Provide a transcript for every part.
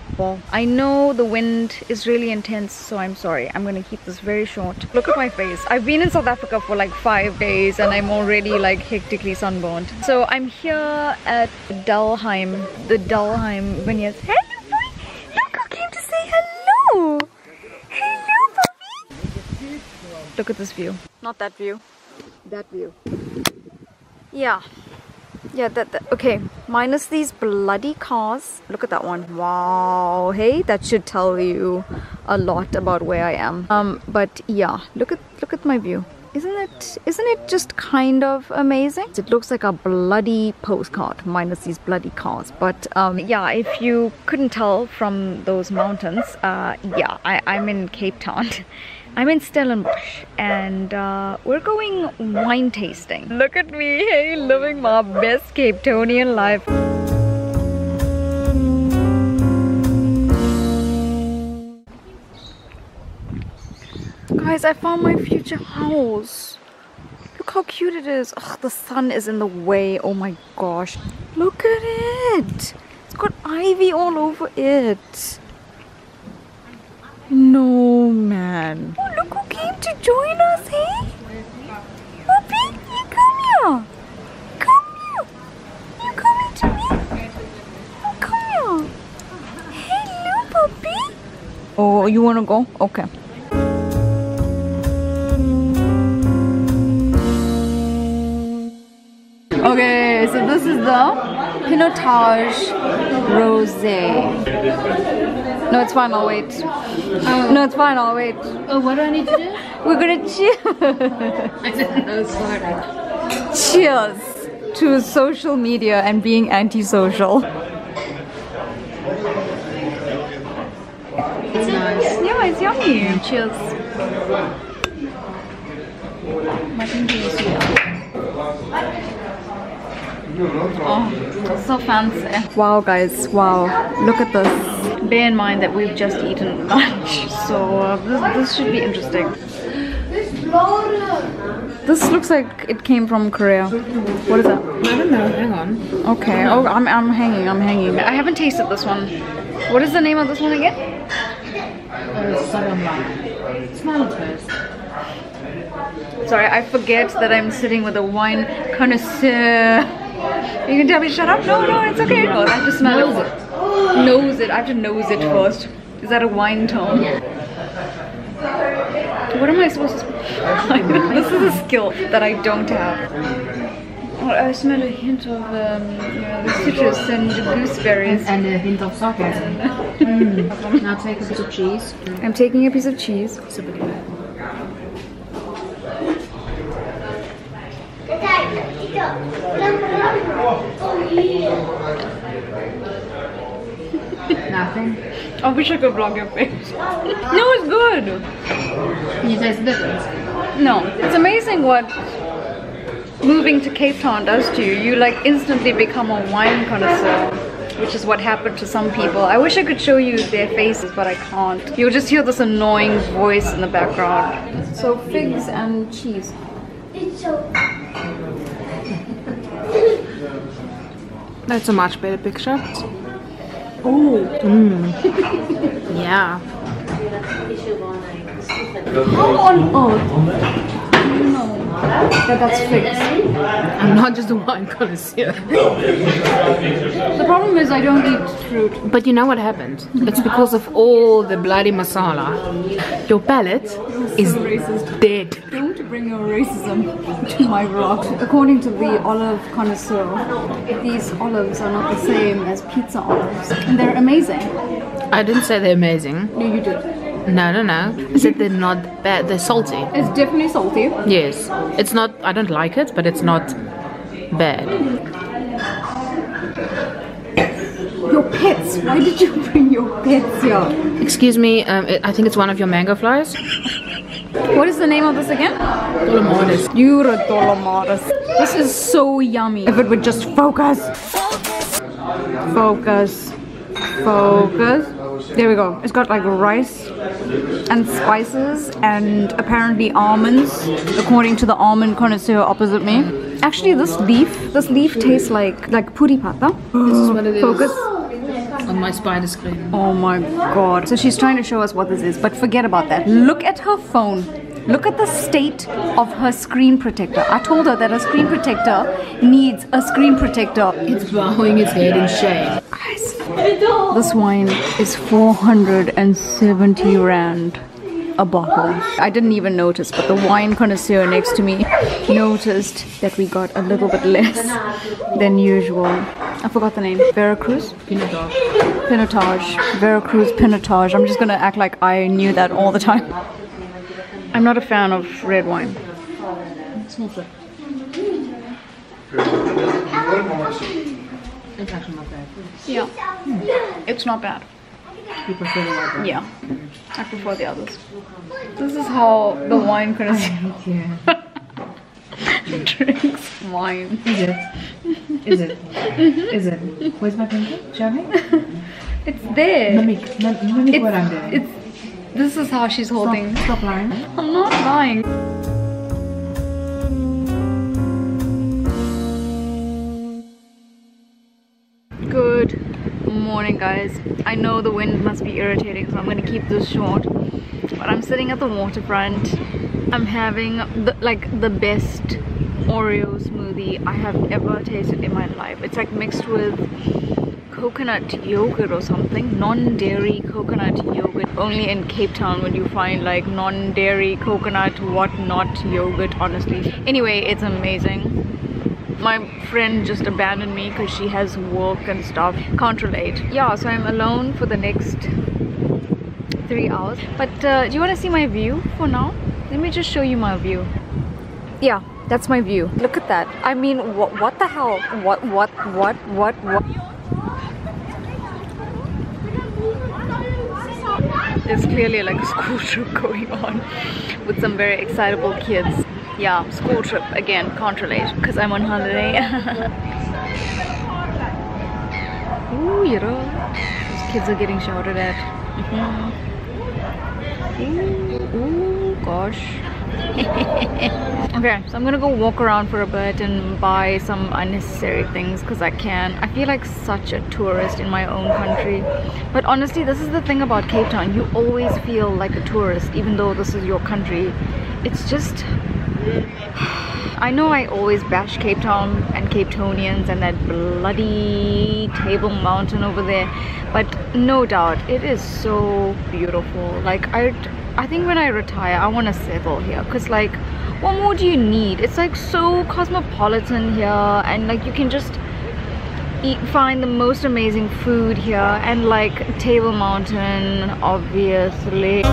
people. I know the wind is really intense, so I'm sorry. I'm gonna keep this very short. Look at my face. I've been in South Africa for like 5 days and I'm already like hectically sunburned. So I'm here at Delheim, the Delheim vineyards. Hey, boy! Look who came to say hello! Hello, puppy! Look at this view. Not that view. That view. Yeah. Yeah, okay, minus these bloody cars. Look at that one. Wow, hey, that should tell you a lot about where I am. But yeah, look at my view. Isn't it just kind of amazing? It looks like a bloody postcard, minus these bloody cars. But yeah, if you couldn't tell from those mountains, yeah, I'm in Cape Town. I'm in Stellenbosch and we're going wine tasting. Look at me, hey, living my best Cape Townian life. Guys, I found my future house. Look how cute it is. Ugh, the sun is in the way, oh my gosh. Look at it. It's got ivy all over it. No, man. Oh, look who came to join us, hey? Puppy, you come here. Come here. You coming to me? Oh, come here. Hello, puppy. Oh, you want to go? Okay. Okay, so this is the Pinotage Rosé. No, it's fine, I'll wait. No, it's fine, I'll wait. Oh, what do I need to do? We're gonna cheers. I didn't know it's cheers to social media and being antisocial. It's nice. Yeah, it's yummy. Cheers. Oh, so fancy. Wow, guys, wow. Look at this. Bear in mind that we've just eaten lunch, so this should be interesting. This looks like it came from Korea. What is that? I don't know. Hang on. Okay. Oh, I'm hanging. I'm hanging. I haven't tasted this one. What is the name of this one again? Smell first. Sorry, I forget that I'm sitting with a wine connoisseur. You can tell me shut up. No, no, it's okay. No, I have to smell it. Nose it. I have to nose it first. Is that a wine tone? What am I supposed to... This is a skill that I don't have. Oh, I smell a hint of you know, the citrus and the gooseberries. And a hint of sake. Now take a piece of cheese. I'm taking a piece of cheese. Nothing. I wish I could vlog your face. No, it's good. Can you taste the difference? No. It's amazing what moving to Cape Town does to you. You like instantly become a wine connoisseur, which is what happened to some people. I wish I could show you their faces, but I can't. You'll just hear this annoying voice in the background. So figs and cheese. It's so... That's a much better picture. Oh, yeah. How on earth do you know that that's fixed? I'm not just a wine connoisseur. The problem is I don't eat fruit. But you know what happened? It's because of all the bloody masala. Your palate is so racist. Dead. Don't bring your racism to my vlog. According to the olive connoisseur, these olives are not the same as pizza olives. And they're amazing. I didn't say they're amazing. No, you did. No, no, no. I said they're not bad. They're salty. It's definitely salty. Yes. It's not... I don't like it, but it's not bad. Your pets. Why did you bring your pets here? Excuse me. I think it's one of your mango flies. What is the name of this again? Dolomades. You're a Dolomades. This is so yummy. If it would just focus. Focus. Focus. There we go. It's got like rice and spices and apparently almonds, according to the almond connoisseur opposite me. Actually, this leaf tastes like puri pata. This is what it is. Focus. on my spider screen. Oh my god. So she's trying to show us what this is, but forget about that. Look at her phone. Look at the state of her screen protector. I told her that her screen protector needs a screen protector. It's bowing its head in shame. Guys, this wine is 470 rand a bottle. I didn't even notice, but the wine connoisseur next to me noticed that we got a little bit less than usual. I forgot the name. Veracruz? Pinotage. Pinotage. Veracruz Pinotage. I'm just gonna act like I knew that all the time. I'm not a fan of red wine. It's not good. It's actually not bad. Yeah. It's not bad. You prefer the other? Yeah. I prefer the others. This is how the wine drinks wine. Is it? Is it? Is it? Where's my pencil? Show me. It's there. Mimic what I'm doing. This is how she's holding. Stop lying. I'm not lying. Good morning, guys. I know the wind must be irritating, so I'm going to keep this short. But I'm sitting at the waterfront. I'm having the best Oreo smoothie I have ever tasted in my life. It's like mixed with coconut yogurt or something. Non-dairy coconut yogurt. Only in Cape Town would you find like non-dairy coconut whatnot yogurt, honestly. Anyway, it's amazing. My friend just abandoned me because she has work and stuff. Can't relate. Yeah, so I'm alone for the next 3 hours. But do you want to see my view for now? Let me just show you my view. Yeah, that's my view. Look at that. I mean, what the hell? What? There's clearly like a school trip going on with some very excitable kids. Yeah, school trip again, can't relate because I'm on holiday. Ooh, you know, those kids are getting shouted at. Ooh, gosh. Okay, so I'm gonna go walk around for a bit and buy some unnecessary things because I can. I feel like such a tourist in my own country. But honestly, this is the thing about Cape Town. You always feel like a tourist even though this is your country. It's just... I know I always bash Cape Town and Cape Townians and that bloody Table Mountain over there, but no doubt it is so beautiful. Like I think when I retire I want to settle here because like what more do you need? It's like so cosmopolitan here and like you can just find the most amazing food here and like Table Mountain obviously.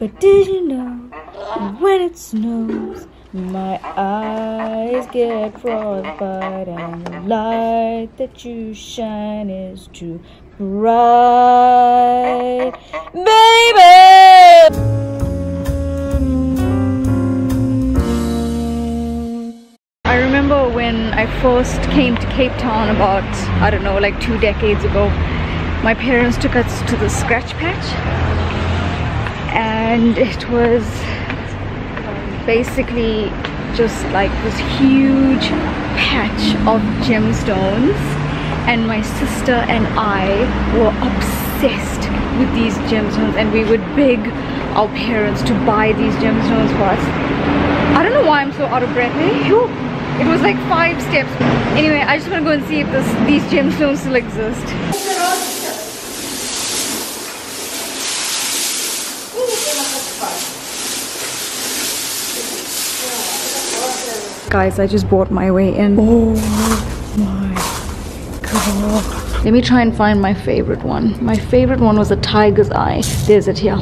But did you know when it snows, my eyes get frostbite, and the light that you shine is too bright, baby. I remember when I first came to Cape Town about, I don't know, like 2 decades ago, my parents took us to the Scratch Patch and it was basically just like this huge patch of gemstones and my sister and I were obsessed with these gemstones and we would beg our parents to buy these gemstones for us. I don't know why I'm so out of breath. It was like 5 steps. Anyway, I just want to go and see if these gemstones still exist. Guys, I just bought my way in. Oh my god. Let me try and find my favorite one. My favorite one was the tiger's eye. There's it here.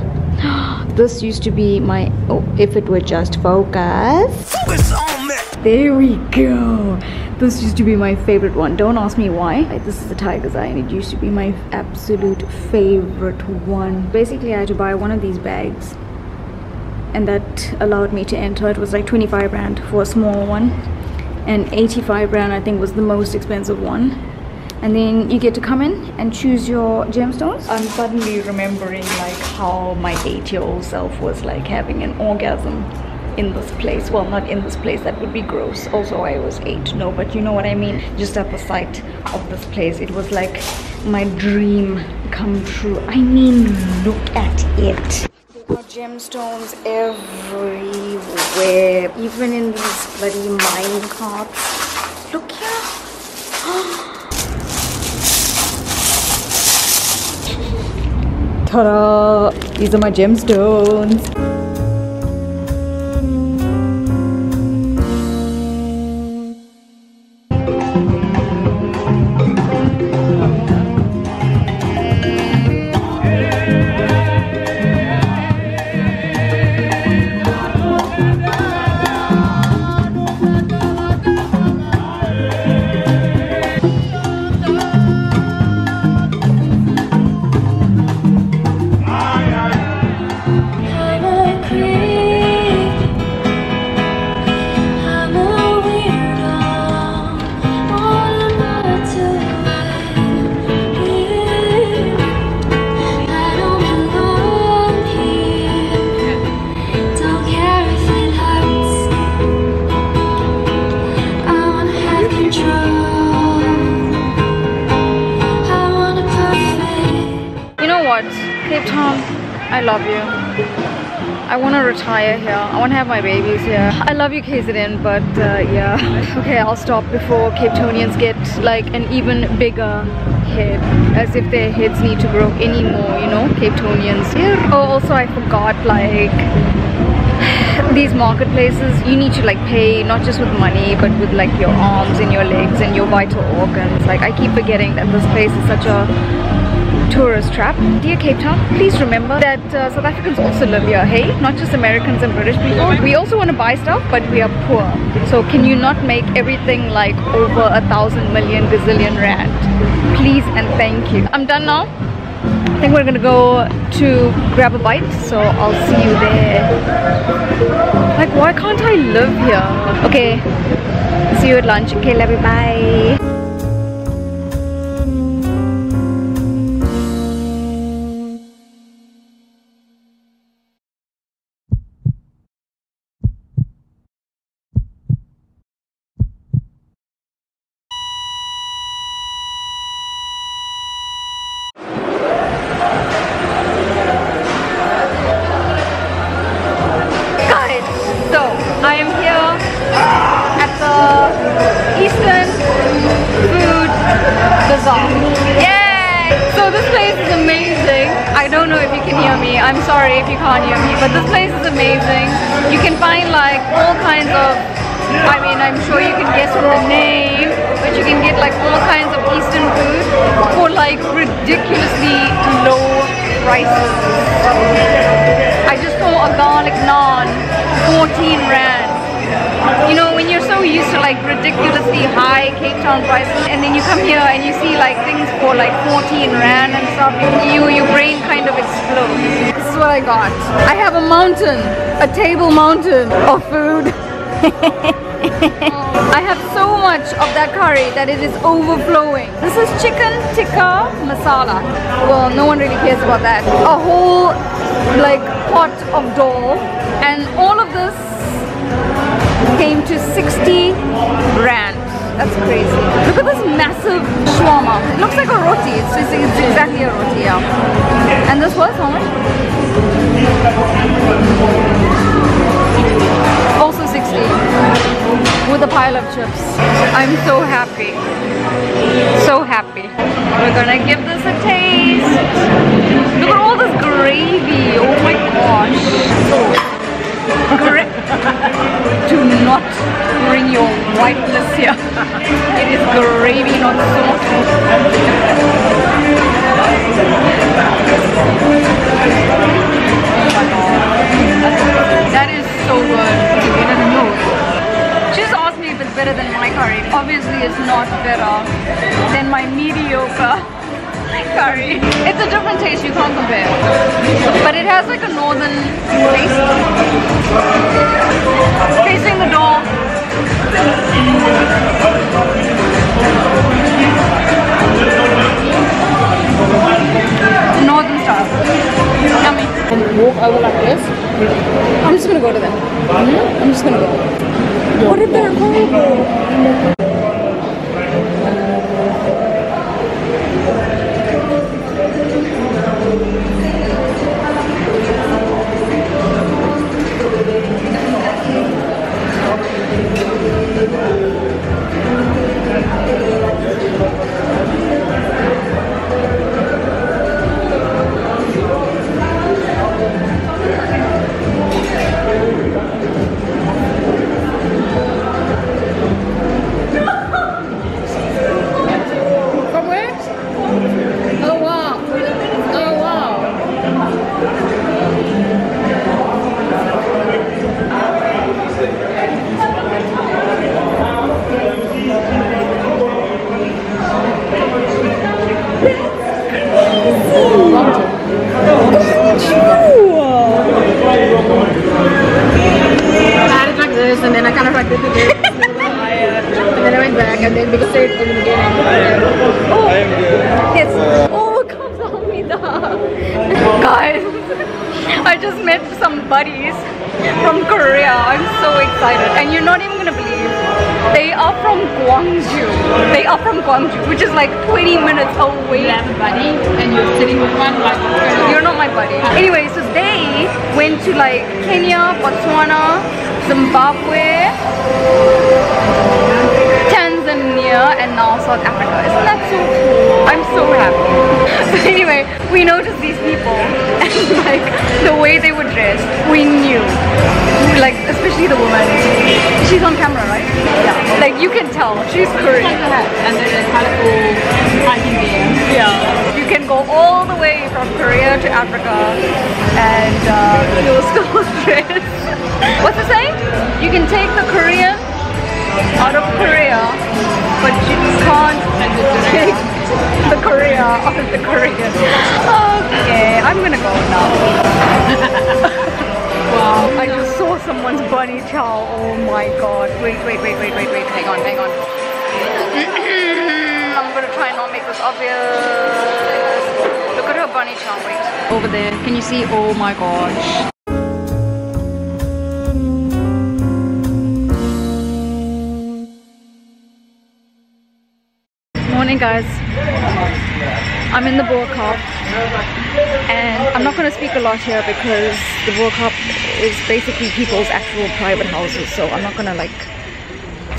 This used to be my... Oh, if it were just focus. Focus on me. There we go. This used to be my favorite one. Don't ask me why. This is the tiger's eye and it used to be my absolute favorite one. Basically, I had to buy one of these bags and that allowed me to enter. It was like 25 rand for a small one and 85 rand I think was the most expensive one. And then you get to come in and choose your gemstones. I'm suddenly remembering like how my 8-year-old self was like having an orgasm in this place. Well, not in this place, that would be gross. Also, I was 8, no, but you know what I mean. Just at the sight of this place, it was like my dream come true. I mean, look at it. There are gemstones everywhere, even in these bloody mine carts. Look here. Ta-da! These are my gemstones. Cape Town, I love you. I want to retire here. I want to have my babies here. I love you, KZN, but yeah. Okay, I'll stop before Cape Townians get like an even bigger head. As if their heads need to grow anymore, you know, Cape Townians. Yeah. Oh, also I forgot like these marketplaces, you need to like pay not just with money, but with like your arms and your legs and your vital organs. Like I keep forgetting that this place is such a tourist trap. Dear Cape Town, please remember that South Africans also live here, hey? Not just Americans and British people. We also want to buy stuff, but we are poor. So can you not make everything like over 1,000 million gazillion rand? Please and thank you. I'm done now. I think we're gonna go to grab a bite, so I'll see you there. Like, why can't I live here? Okay, see you at lunch. Okay, love you, bye. But this place is amazing. You can find like all kinds of, I mean, I'm sure you can guess from the name, but you can get like all kinds of Eastern food for like ridiculously low prices. I just saw a garlic naan, 14 rand. You know, when you're so used to like ridiculously high Cape Town prices, and then you come here and you see like things for like 14 rand and stuff, your brain kind of explodes. What I got. I have a mountain, a table mountain of food. I have so much of that curry that it is overflowing. This is chicken tikka masala. Well, no one really cares about that. A whole like pot of dal, and all of this came to 60 rand. That's crazy. Look at this massive shawarma. It looks like a roti. It's exactly a roti, yeah. And this was how much? Also 60. With a pile of chips. everywhere. But it has like a northern taste. Tasting the door. Northern style. Yummy. And walk over like this. I'm just gonna go to them. I'm just gonna go. What if they're horrible? Guys, I'm in the Bo-Kaap and I'm not going to speak a lot here because the Bo-Kaap is basically people's actual private houses, so I'm not going to like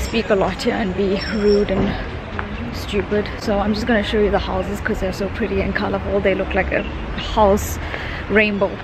speak a lot here and be rude and stupid. So I'm just going to show you the houses because they're so pretty and colorful. They look like a house rainbow.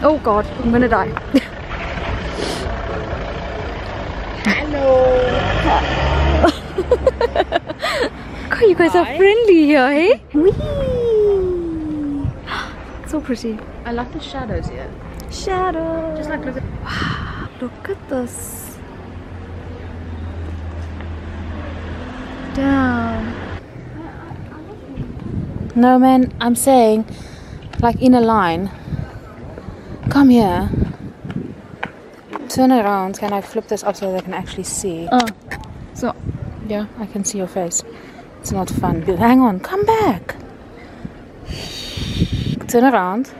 Oh god, I'm gonna die. Hello. God, you guys are friendly here, hey? Whee. So pretty. I like the shadows here. Shadows. Just like look at. Wow, look at this. Damn. No man, I'm saying, like in a line. Come here. Turn around. Can I flip this up so they can actually see? Oh. So, yeah, I can see your face. It's not fun. Hang on. Come back. Turn around.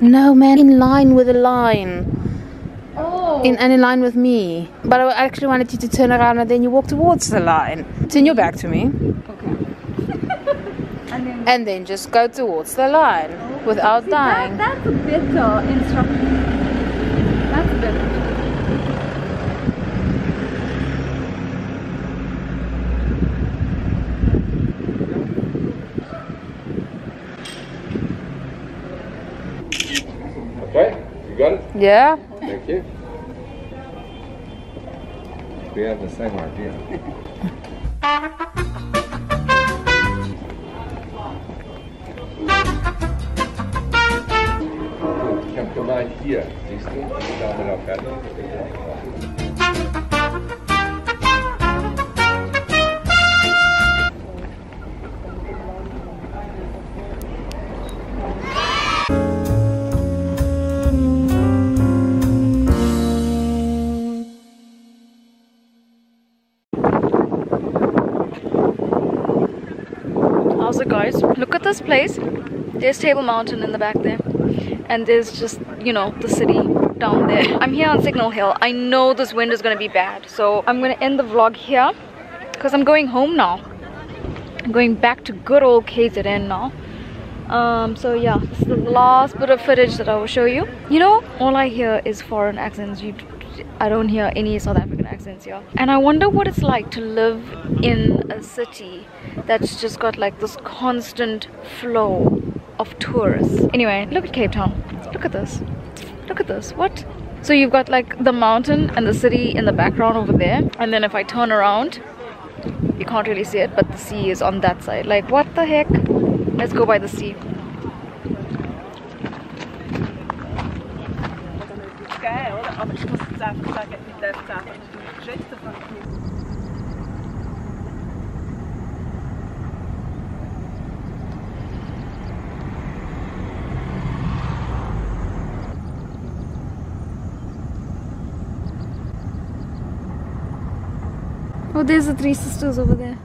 No, man. In line with a line. Oh. And in line with me. But I actually wanted you to turn around and then you walk towards the line. Turn your back to me. And then just go towards the line without dying. That's a better instruction. That's better. Yeah. Thank you. We have the same idea. You can provide here, these two, down in our pattern. Also guys, look at this place. There's Table Mountain in the back there, and there's just, you know, the city down there. I'm here on Signal Hill. I know this wind is gonna be bad, so I'm gonna end the vlog here because I'm going home now. I'm going back to good old KZN now. So yeah, this is the last bit of footage that I will show you. You know, all I hear is foreign accents. I don't hear any South African accents here. And I wonder what it's like to live in a city that's just got like this constant flow of tourists. Anyway, look at Cape Town. Look at this. Look at this. What? So you've got like the mountain and the city in the background over there. And then if I turn around, you can't really see it, but the sea is on that side. Like, what the heck? Let's go by the sea. Oh, there's the Three Sisters over there.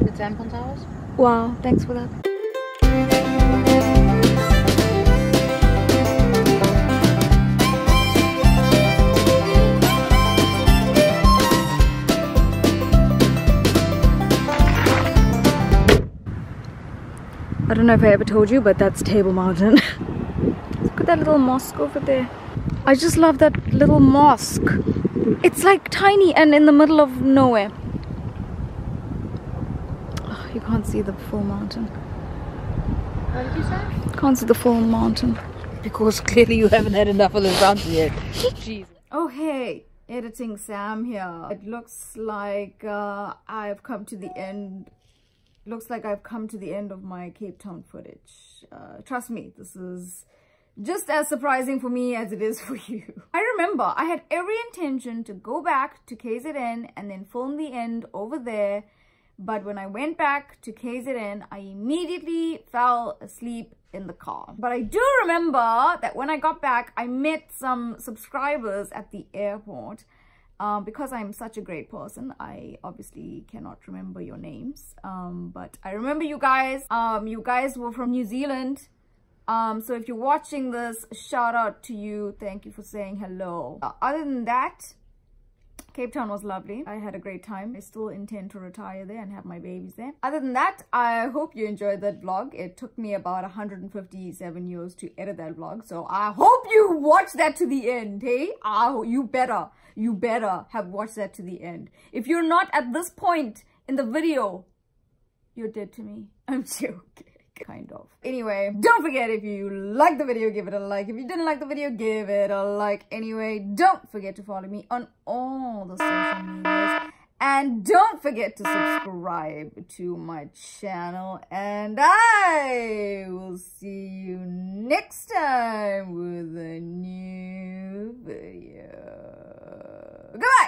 The Tampon Towers? Wow, thanks for that. I don't know if I ever told you, but that's Table Mountain. Look at that little mosque over there. I just love that little mosque. It's like tiny and in the middle of nowhere. Oh, you can't see the full mountain. What did you say? Can't see the full mountain. Because clearly you haven't had enough of the mountain yet. Jeez. Oh hey, editing Sam here. It looks like I've come to the end. Looks like I've come to the end of my Cape Town footage. Trust me, this is just as surprising for me as it is for you. I remember I had every intention to go back to KZN and then film the end over there. But when I went back to KZN, I immediately fell asleep in the car. But I do remember that when I got back, I met some subscribers at the airport. Because I'm such a great person, I obviously cannot remember your names, but I remember you guys. You guys were from New Zealand, so if you're watching this, shout out to you. Thank you for saying hello. Other than that, Cape Town was lovely. I had a great time. I still intend to retire there and have my babies there. Other than that, I hope you enjoyed that vlog. It took me about 157 years to edit that vlog, so I hope you watched that to the end, hey? You better have watched that to the end. If you're not at this point in the video, you're dead to me. I'm joking, kind of. Anyway, don't forget, if you like the video, give it a like. If you didn't like the video, give it a like. Anyway, don't forget to follow me on all the social medias. And don't forget to subscribe to my channel. And I will see you next time with a new video. Goodbye!